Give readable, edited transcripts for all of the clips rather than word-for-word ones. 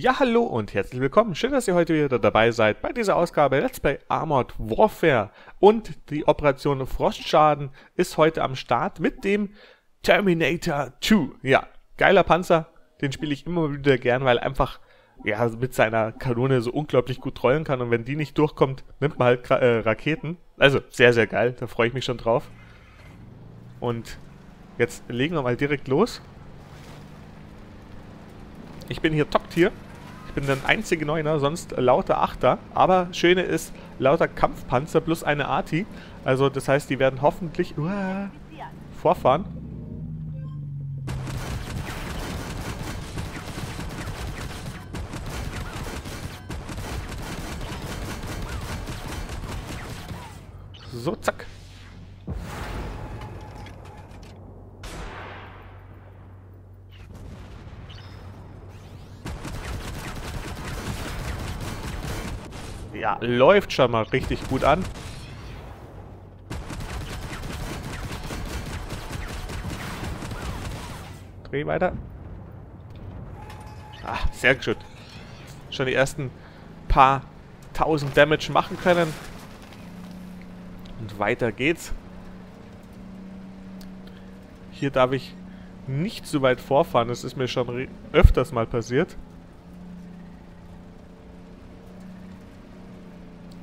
Ja, hallo und herzlich willkommen. Schön, dass ihr heute wieder dabei seid bei dieser Ausgabe Let's Play Armored Warfare. Und die Operation Frostschaden ist heute am Start mit dem Terminator 2. Ja, geiler Panzer, den spiele ich immer wieder gern, weil einfach ja mit seiner Kanone so unglaublich gut trollen kann. Und wenn die nicht durchkommt, nimmt man halt Raketen. Also sehr, sehr geil, da freue ich mich schon drauf. Und jetzt legen wir mal direkt los. Ich bin hier Top-Tier. Ich bin der einzige Neuner, sonst lauter Achter. Aber das Schöne ist, lauter Kampfpanzer plus eine Arti. Also das heißt, die werden hoffentlich vorfahren. So, zack. Ja, läuft schon mal richtig gut an. Dreh weiter. Ah, sehr gut. Schon die ersten paar tausend Damage machen können. Und weiter geht's. Hier darf ich nicht so weit vorfahren. Das ist mir schon öfters mal passiert.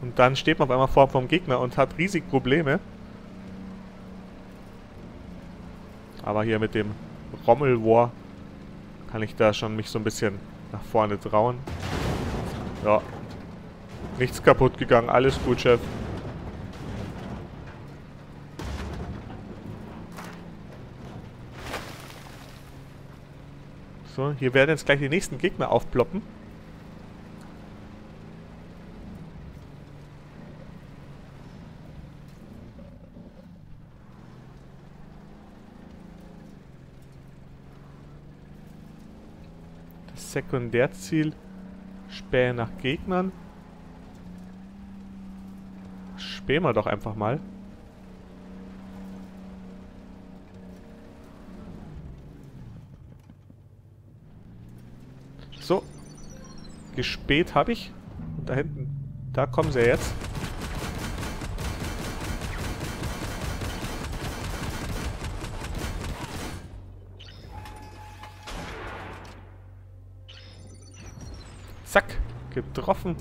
Und dann steht man auf einmal vorm Gegner und hat riesig Probleme. Aber hier mit dem Rommelwar kann ich da schon mich so ein bisschen nach vorne trauen. Ja. Nichts kaputt gegangen, alles gut, Chef. So, hier werden jetzt gleich die nächsten Gegner aufploppen. Sekundärziel, Spähe nach Gegnern. Spähen wir doch einfach mal. So. Gespäht habe ich. Und da hinten, da kommen sie jetzt. Zack, getroffen.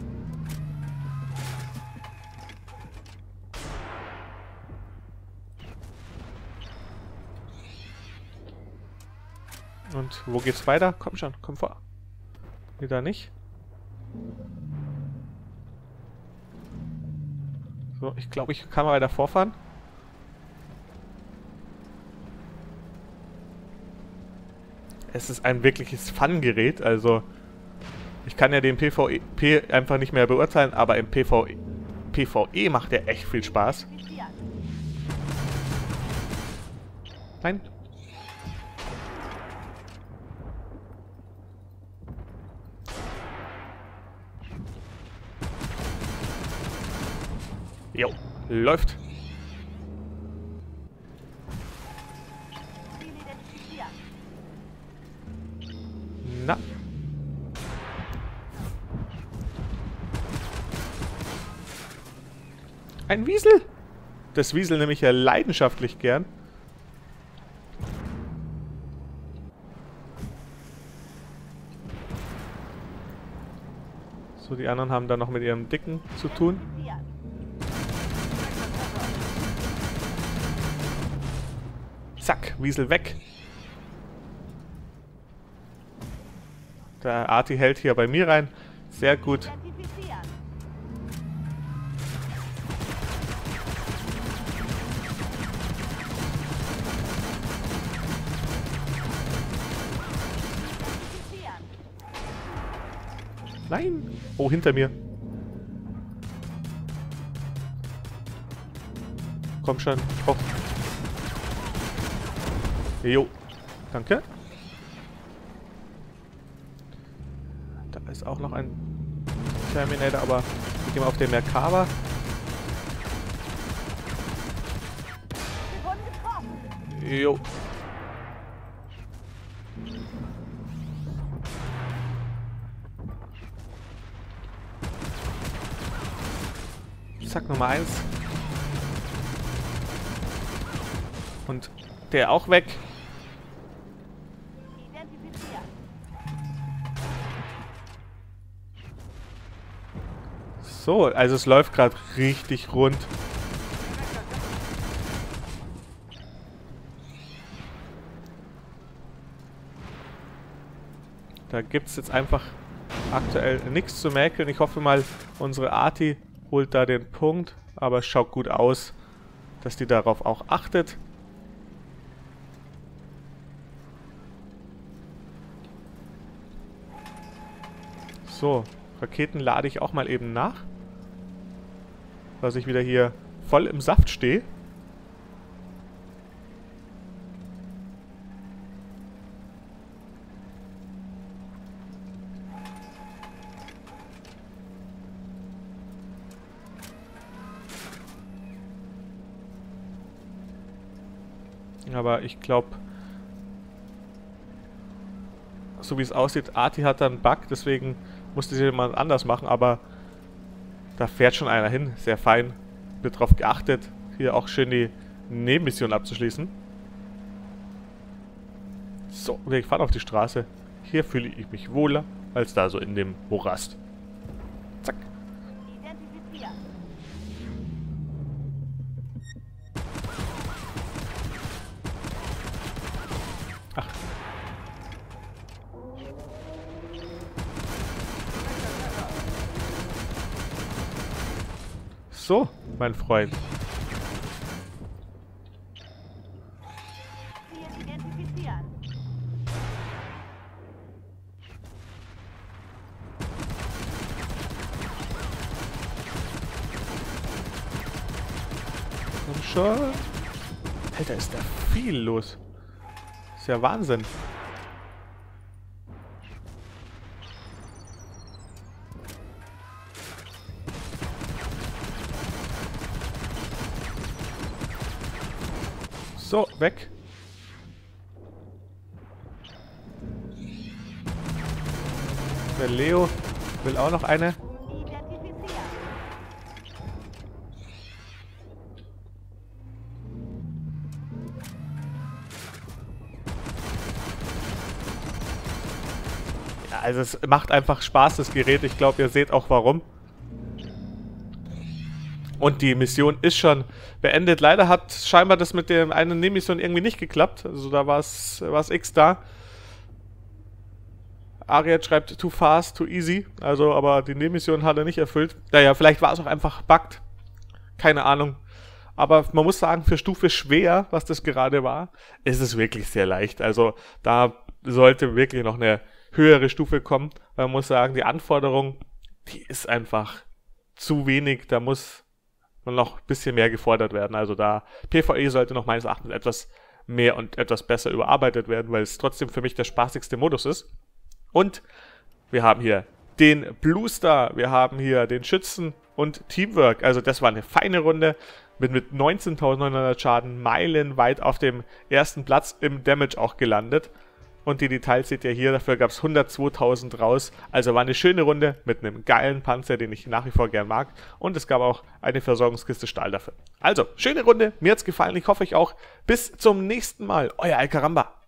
Und wo geht's weiter? Komm schon, komm vor. Nee, da nicht. So, ich glaube, ich kann mal weiter vorfahren. Es ist ein wirkliches Fun-Gerät, also... Ich kann ja den PvP einfach nicht mehr beurteilen, aber im PvE macht er echt viel Spaß. Nein. Jo, läuft. Na. Ein Wiesel! Das Wiesel nehme ich ja leidenschaftlich gern. So, die anderen haben da noch mit ihrem Dicken zu tun. Zack, Wiesel weg. Der Arti hält hier bei mir rein. Sehr gut. Nein! Oh, hinter mir. Komm schon. Komm. Jo. Danke. Da ist auch noch ein Terminator, aber ich gehe mal auf den Merkava. Jo. Rucksack Nummer 1. Und der auch weg. So, also es läuft gerade richtig rund. Da gibt es jetzt einfach aktuell nichts zu mäkeln. Ich hoffe mal, unsere Arti holt da den Punkt. Aber es schaut gut aus, dass die darauf auch achtet. So, Raketen lade ich auch mal eben nach. Dass ich wieder hier voll im Saft stehe. Aber ich glaube, so wie es aussieht, Arti hat da einen Bug, deswegen musste sie jemand anders machen, aber da fährt schon einer hin, sehr fein, wird drauf geachtet, hier auch schön die Nebenmission abzuschließen. So, ich fahre auf die Straße, hier fühle ich mich wohler, als da so in dem Morast. Zack. So, mein Freund. Komm schon. Alter, ist da viel los. Ist ja Wahnsinn. So, weg. Der Leo will auch noch eine. Ja, also es macht einfach Spaß, das Gerät. Ich glaube, ihr seht auch warum. Und die Mission ist schon beendet. Leider hat scheinbar das mit der einen Nebenmission irgendwie nicht geklappt. Also da war es X da. Ariad schreibt, too fast, too easy. Also, aber die Nebenmission hat er nicht erfüllt. Naja, vielleicht war es auch einfach bugged. Keine Ahnung. Aber man muss sagen, für Stufe schwer, was das gerade war, ist es wirklich sehr leicht. Also da sollte wirklich noch eine höhere Stufe kommen. Man muss sagen, die Anforderung, die ist einfach zu wenig. Da muss noch ein bisschen mehr gefordert werden. Also da PvE sollte noch meines Erachtens etwas mehr und etwas besser überarbeitet werden, weil es trotzdem für mich der spaßigste Modus ist. Und wir haben hier den Blue Star, wir haben hier den Schützen und Teamwork. Also das war eine feine Runde mit 19.900 Schaden, meilenweit auf dem ersten Platz im Damage auch gelandet. Und die Details seht ihr hier, dafür gab es 102.000 raus. Also war eine schöne Runde mit einem geilen Panzer, den ich nach wie vor gern mag. Und es gab auch eine Versorgungskiste Stahl dafür. Also, schöne Runde, mir hat's gefallen, ich hoffe euch auch. Bis zum nächsten Mal, euer Alcaramba.